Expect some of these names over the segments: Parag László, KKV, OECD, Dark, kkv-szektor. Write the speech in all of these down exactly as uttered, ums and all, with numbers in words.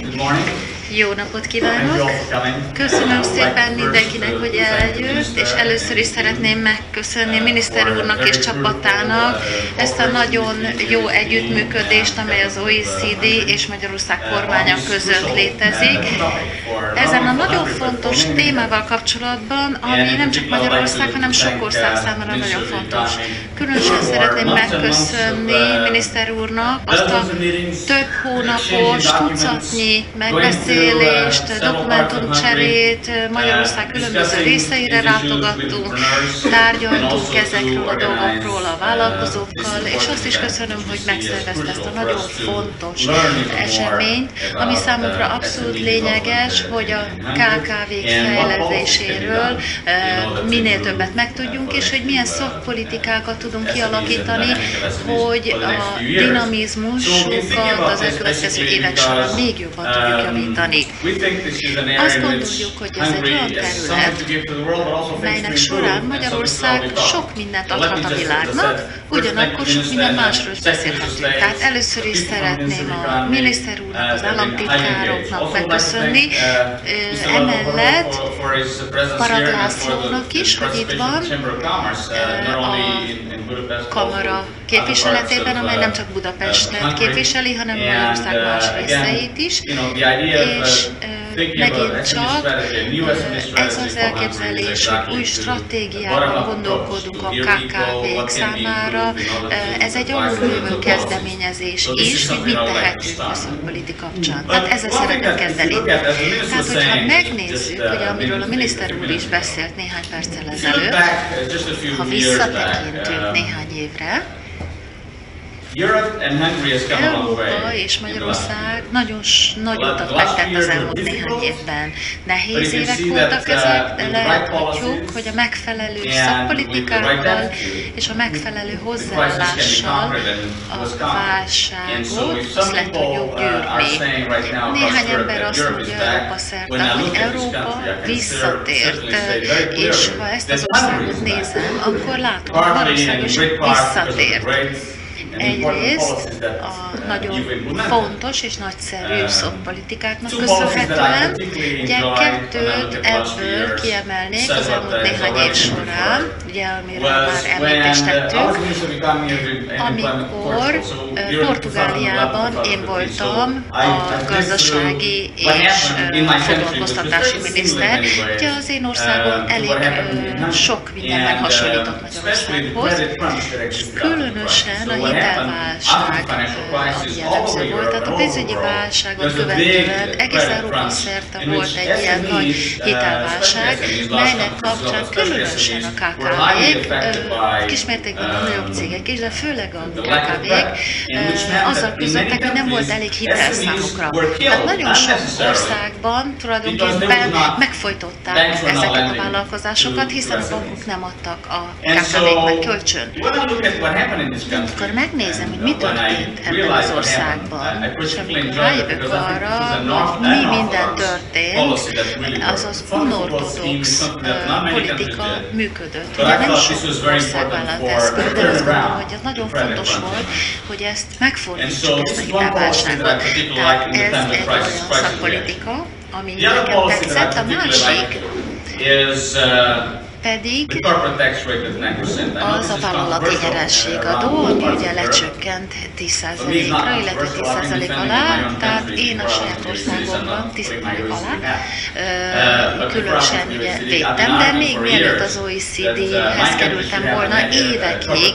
Good morning. Jó napot kívánok! Köszönöm szépen mindenkinek, hogy eljött, és először is szeretném megköszönni miniszter úrnak és csapatának ezt a nagyon jó együttműködést, amely az o e cé dé és Magyarország kormánya között létezik. Ezen a nagyon fontos témával kapcsolatban, ami nem csak Magyarország, hanem sok ország számára nagyon fontos. Különösen szeretném megköszönni miniszter úrnak azt a több hónapos, tucatnyi megbeszélést, beszélést, dokumentumcserét, Magyarország különböző részeire látogattunk, tárgyaltunk ezekről a dolgokról a vállalkozókkal, és azt is köszönöm, hogy megszervezte ezt a nagyon fontos eseményt, ami számunkra abszolút lényeges, hogy a ká ká vék fejlesztéséről minél többet megtudjunk, és hogy milyen szakpolitikákat tudunk kialakítani, hogy a dinamizmusukat az elkövetkező évek során még jobban tudjuk javítani. Azt gondoljuk, hogy ez egy olyan terület, melynek során Magyarország sok mindent adhat a világnak, ugyanakkor sok minden másról is beszélhetünk. Tehát először is szeretném a miniszter úrnak, az államtitkároknak megköszönni, emellett Parag Lászlónak is, hogy itt van a kamara képviseletében, amely nem csak Budapestet képviseli, hanem Magyarország más részeit is. És megint csak ez az elképzelés, hogy új stratégiában gondolkodunk a ká ká vék számára. Ez egy alulról kezdeményezés is, hogy mit tehetünk a szakpolitika kapcsán. Tehát ezzel szeretném kezdeni. Tehát, hogyha megnézzük, hogy amiről a miniszter úr is beszélt néhány perccel ezelőtt, ha visszatekintünk néhány évre, Európa és Magyarország nagyon nagy utat megtett az elmúlt néhány évben. Nehéz évek voltak ezek, de láthatjuk, hogy a megfelelő szakpolitikákkal és a megfelelő hozzáállással a válságot le tudjuk gyűrni. Néhány ember azt mondja Európa szerte, hogy Európa visszatért, és ha ezt az országot nézem, akkor látom, hogy Magyarország is visszatért. Egyrészt a nagyon fontos és nagyszerű szakpolitikáknak köszönhetően, ugye kettőt ebből kiemelnék az elmúlt néhány év során, ugye amiről már említést tettünk, amikor Portugáliában én voltam a gazdasági és foglalkoztatási miniszter, ugye az én országom elég sok mindenben hasonlított Magyarországhoz, különösen a hitelválság ami jellemző volt, tehát a pénzügyi válságot követően egész Európa szerte volt egy ilyen nagy hitelválság, melynek kapcsán különösen a ká ká vék, kismértékben a nagyobb cégek is, de főleg a ká ká vék azzal küzdöttek, hogy nem volt elég hitel számukra. Tehát nagyon sok országban tulajdonképpen megfojtották ezeket a vállalkozásokat, hiszen a bankok nem adtak a ká ká véknek kölcsön. Amikor megnézem, hogy mi történt ebben az országban, és amikor rájövök arra, hogy mi minden történt, az az unorthodox politika működött. Ugye nem sok ország vállalt ezt, de azt gondolom, hogy az nagyon fontos volt, hogy ezt megfordítsuk, ezt a hitelválságot. Tehát ez egy olyan szakpolitika, ami nekem tetszett, a másik pedig az a vállalati nyereségadó, ami ugye lecsökkent tíz százalékra, illetve tíz százalék alá, tehát én a saját országomban tíz százalék alá különösen ugye védtem, de még mielőtt az o e cé déhez kerültem volna, évekig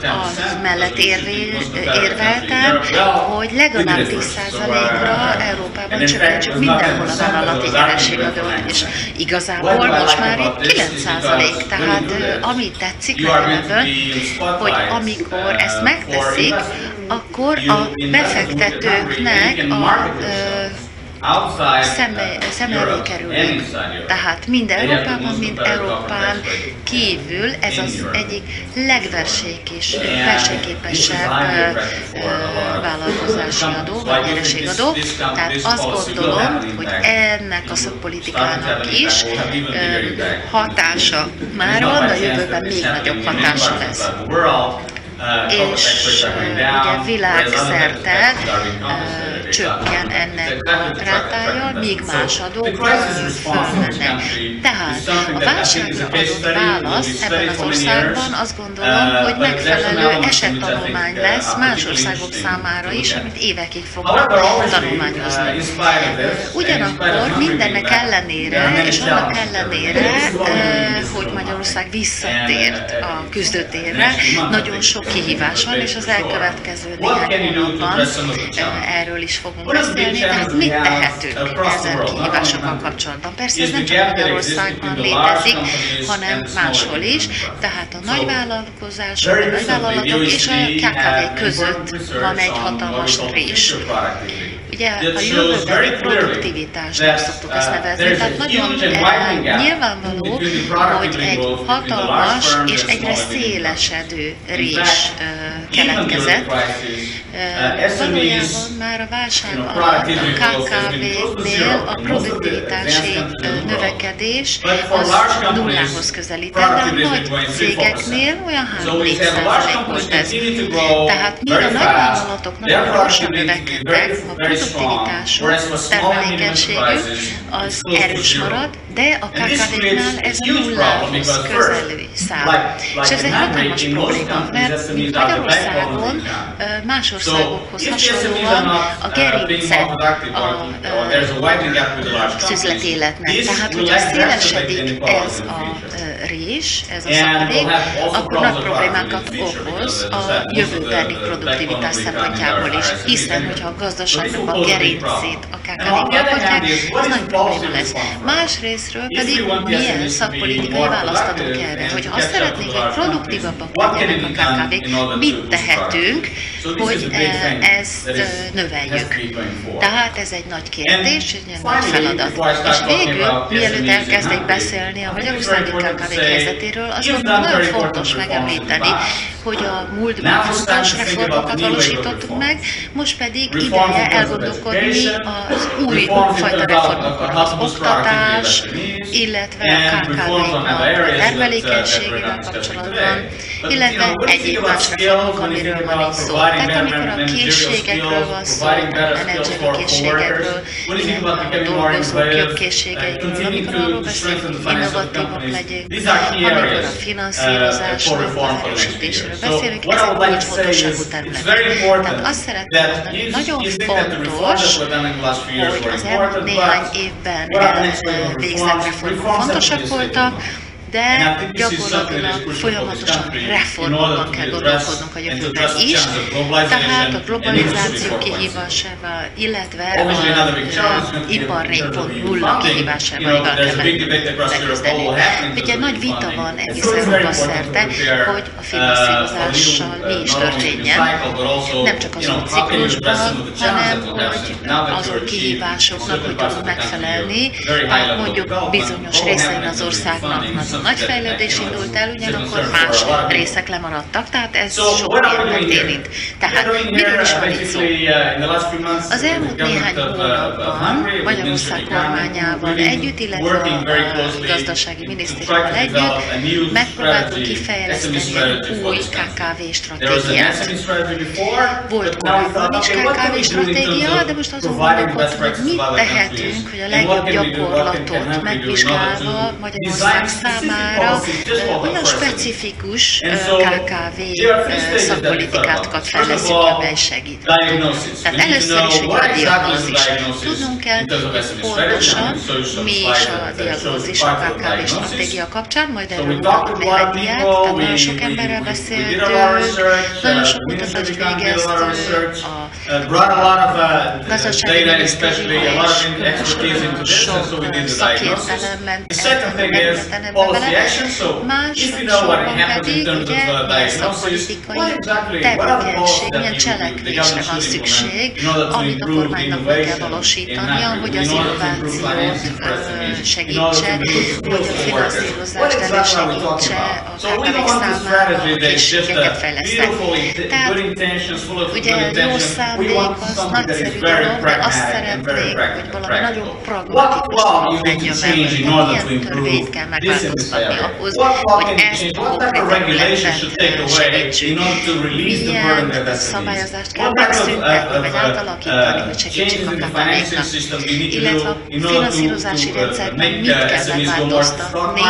az mellett érveltem, hogy legalább tíz százalékra Európában csökkentsük mindenhol a vállalati nyereségadót, és igazából most már itt kilenc százalék. Tehát ami tetszik nekem ebből, hogy amikor ezt megteszik, akkor a befektetőknek a szem elé kerülnek. Tehát mind Európában, mind Európán kívül ez az egyik legversenyképesebb vállalkozási adó, vagy nyereségadó. Tehát azt gondolom, hogy ennek a szakpolitikának is hatása már van, de jövőben még nagyobb hatása lesz. És ugye világszerte csökken ennek a rátája, míg más adók nem fölmennek. Tehát a válságra adott válasz ebben az országban azt gondolom, hogy megfelelő esettanulmány lesz más országok számára is, amit évekig fognak tanulmányozni. Ugyanakkor mindennek ellenére, és annak ellenére, hogy Magyarország visszatért a küzdőtérre, nagyon sok kihívás van, és az elkövetkező néhány hónapban erről is fogunk beszélni, tehát mit tehetünk ezen kihívásokkal kapcsolatban. Persze ez nem csak Magyarországban létezik, hanem máshol is, tehát a nagyvállalkozások, a nagyvállalatok és a ká ká vé között van egy hatalmas rés. Ugye a jövőbeli produktivitásnak szoktuk ezt nevezni, tehát nagyon nyilvánvaló, hogy egy hatalmas és egyre szélesedő rés keletkezett. Valójában már a válság alatt a ká ká vé-nél a produktivitási növekedés az nullához közelített, de a nagy cégeknél olyan három-négy százalékos ez. Tehát míg a nagyvállalatok nagyon gyorsan növekedtek, a produktivitásuk, termelékenységük az erős marad, de a ká ká vé-nál ez nullához közelő szám. És ez egy hatalmas probléma, mert mint Magyarországon más országokhoz hasonlóan a gerincet az üzleti életnek. Tehát, hogyha szélesedik ez a rés, ez a szakadék, akkor nagy problémákat okoz a jövőbeni produktivitás szempontjából is, hiszen, hogyha a gazdaságnak a gerincét a ká ká vé-k meghatják, ez nagy probléma lesz. Másrésztről pedig milyen szakpolitikai választ adunk erre, hogyha azt szeretnék, hogy produktívabbak legyenek a ká ká vé-k, mit tehetünk, hogy ezt növeljük. Tehát ez egy nagy kérdés, egy nagy feladat. És végül, mielőtt elkezdnék beszélni a magyarországi ká ká vé helyzetéről, azt nagyon fontos megemlíteni, hogy a múltban fontos reformokat valósítottuk meg, most pedig ideje elgondolkodni az új fajta reformokon, az oktatás, illetve a ká ká vé-knak a termelékenységével kapcsolatban, illetve egyéb más reformok, amiről van itt szó. Tehát amikor a készségekről van szó, a menedzseri készségekről, illetve a dolgozók jobb készségeikről, amikor arról beszélünk, hogy innovatívak legyünk, amikor a finanszírozásról, az erősítésről beszélünk, ezek kulcsfontosságú területek. Tehát azt szeretném mondani, hogy nagyon fontos, hogy az elmúlt néhány évben végzett reformok fontosak voltak, de gyakorlatilag folyamatosan reformokban kell gondolkodnunk a jövőben is, tehát a globalizáció kihívásával, illetve az ipar négy pont nulla kihívásával kell megküzdeni. Ugye nagy vita van egész Európa szerte, hogy a finanszírozással mi is történjen, nem csak azon ciklusban, hanem hogy azon kihívásoknak, hogy tudunk megfelelni, hát mondjuk bizonyos részein az országnak azon nagy fejlődés indult el, ugyanakkor más részek lemaradtak, tehát ez sok érmet érint. Tehát miről is van itt szó? Az elmúlt néhány hónapban Magyarország kormányával együtt, illetve a gazdasági minisztériummal együtt megpróbáltuk kifejleszteni egy új ká ká vé stratégiát. Volt korábban is ká ká vé stratégia, de most azon gondolkodtunk, hogy mit tehetünk, hogy a legjobb gyakorlatot megvizsgálva Magyarország számára olyan specifikus ká ká vé szakpolitikákat fejleszünk, amely segít. Tehát először is a diagnózis. Tudnunk kell pontosan, mi is a diagnózis a ká ká vé stratégia kapcsán, majd erről mutatunk néhány diát, tehát nagyon sok emberrel beszéltünk, nagyon sok kutatást végeztünk, a gazdasági minisztériumban is nagyon sok szakértelem ment el, másodszorban pedig ugye milyen szakpolitikai tevékenység, milyen cselekvésre van szükség, amit a kormánynak meg kell valósítania, hogy az innovációt segítse, hogy a finanszírozást elősegítse a ká ká vé-k számára, a készségeket fejleszteni. Tehát ugye jó szándék az nagyszerű dolog, de azt szeretnék, hogy valami nagyon pragmatikus dolog legyen belőle, milyen törvényt kell megváltoztatni. was hogy ezt milyen szabályozást kell megszüntetni, vagy átalakítani, hogy segítsük a kápáléknak, illetve a finanszírozási rendszerben mit kell változtatni,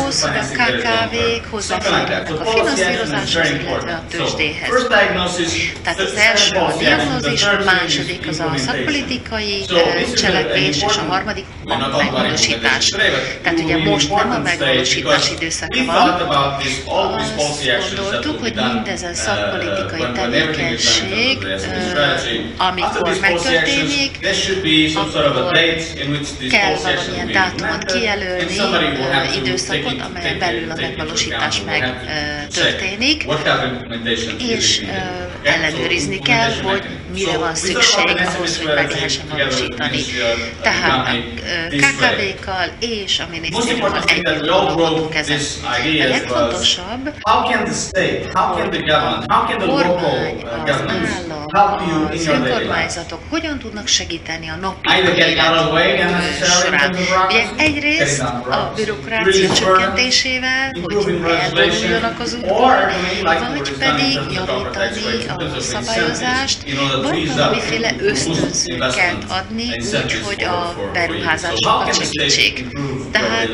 ahhoz, hogy a ká ká vék hozzáférjenek a finanszírozáshoz, illetve a tőzsdéhez. Tehát az első a diagnózis, a második az a szakpolitikai cselekvés, és a harmadik a megvalósítás. Tehát ugye most nem a megvalósítás időszaka van. Azt gondoltuk, hogy mindezen szakpolitikai tevékenység, amikor megtörténik, akkor kell valamilyen dátumot kijelölni, időszakot, amelyen belül a megvalósítás megtörténik, és ellenőrizni kell, hogy mire van szükség ahhoz, hogy meg lehessen valósítani. Tehát a ká ká vékkal és a minisztériummal együtt dolgozunk ezen. A legfontosabb, a kormány, az állam, az önkormányzatok hogyan tudnak segíteni a napi élet során. Ugye egyrészt a bürokrácia csökkentésével, hogy elinduljanak az úton, vagy pedig javítani a szabályozást, vagy valamiféle ösztönzőket adni, úgyhogy a beruházásokat segítsék. Tehát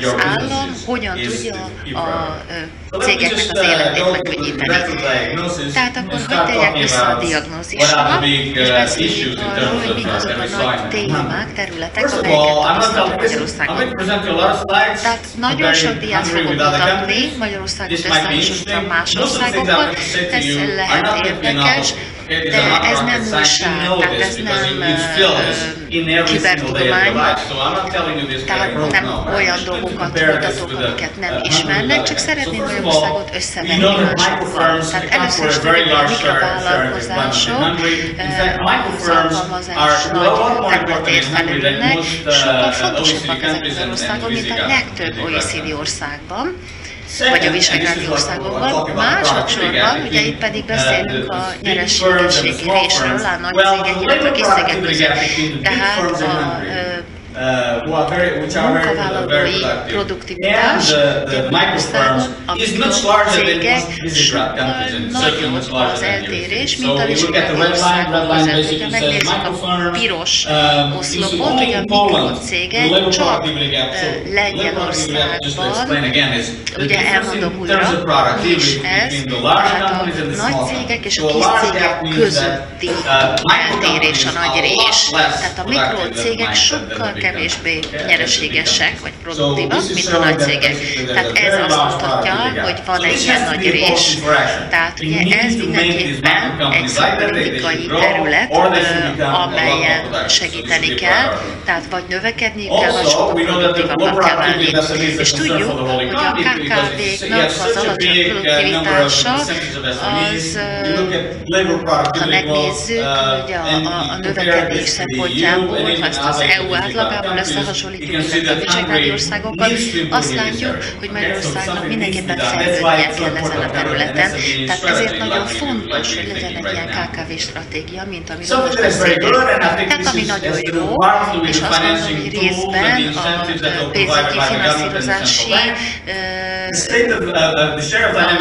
az állam hogyan tudja a cégeknek az életét megkönnyíteni. Tehát akkor hogy tegyek vissza a diagnózisra, és beszéljük arról, hogy mik azok a nagy témák, területek, amelyeket tapasztalunk Magyarországon. Tehát nagyon sok diát fogok mutatni, Magyarországot összehasonlítva más országokkal, ez lehet érdekes, de ez nem újság, tehát ez nem kibertudomány, tehát nem olyan dolgokat mutatok, amiket nem ismernek, csak szeretném Magyarországot összevenni másokkal. Tehát először is tudjuk, hogy mik a vállalkozások, az alkalmazás nagy területért felülnek, sokkal fontosabbak ezek az országok, mint a legtöbb o e cé dé országban, vagy a visegrádi országokban. Másodszorban, ugye itt pedig beszélünk a nyereségességérésről, a nagy cégek, illetve a kis cégek között. Tehát a munkavállalói produktivitás Magyarországon, a mikrocégek sokkal nagyobb az eltérés, mint a visegrádi országokban. Ha megnézzük a piros oszlopot, ugye a mikrocégek csak Lengyelországban, ugye elmondom újra, és ez, tehát a nagy cégek és a kis cégek közötti eltérés a nagy rés. Tehát a mikrocégek sokkal kevésbé nyereségesek vagy produktívak, mint a nagy cégek. Tehát ez azt mutatja, hogy van egy ilyen nagy rés. Tehát ugye ez mindenképpen egy szakpolitikai terület, amelyen segíteni kell, tehát vagy növekedni kell, vagy sokkal produktívabbnak kell válni. És tudjuk, hogy a ká ká véknak az alacsony produktivitása az, ha megnézzük, ugye a, a, a növekedés szempontjából, ha ezt az e u átlagával összehasonlítjuk ezekkel a visegrádi országokkal, azt látjuk, hogy Magyarországnak mindenképpen fejlődnie kell ezen a területen. Tehát ezért nagyon fontos, hogy legyen egy ilyen ká ká vé stratégia, mint amiről most beszélünk. Tehát ami nagyon jó, és azt mondom, hogy részben a pénzügyi finanszírozási em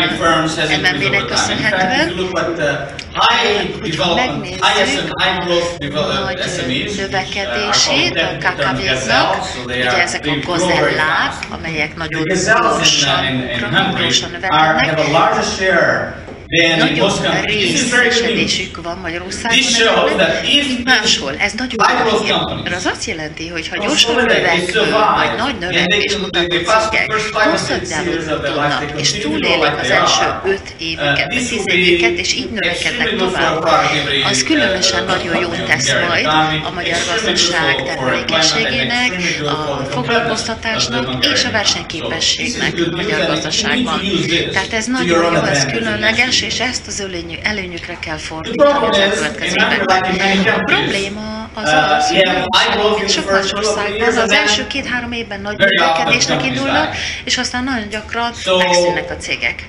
en bé-nek köszönhetően, hogyha megnézzük a nagy növekedését a ká ká véknak, ugye ezek a gazellák, amelyek nagyon gyorsan, gyorsan növekednek, nagyobb részesedésük van Magyarországon, mint máshol. Ez nagyon jó. Az azt jelenti, hogy ha gyorsan növekvő, vagy nagy növekvés mutató cégek hosszabb számot tudnak, és túlélik az első öt éveket, vagy tíz éveket, és így növekednek tovább, az különösen nagyon jót tesz majd a magyar gazdaság termelékenységének, a foglalkoztatásnak és a versenyképességnek a magyar gazdaságban. Tehát ez nagyon jó, ez különleges, és ezt az előnyükre kell fordítani az elkövetkező években. A probléma az az, hogy sok más országban az első két-három évben nagy növekedésnek indulnak, és aztán nagyon gyakran megszűnnek a cégek.